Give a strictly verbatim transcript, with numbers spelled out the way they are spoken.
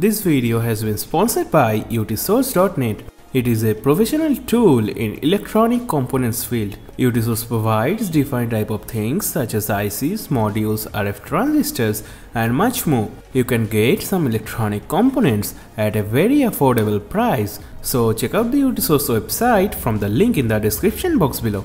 This video has been sponsored by U T source dot net. It is a professional tool in electronic components field. UTSource provides different type of things such as I Cs, modules, R F transistors and much more. You can get some electronic components at a very affordable price. So check out the UTSource website from the link in the description box below.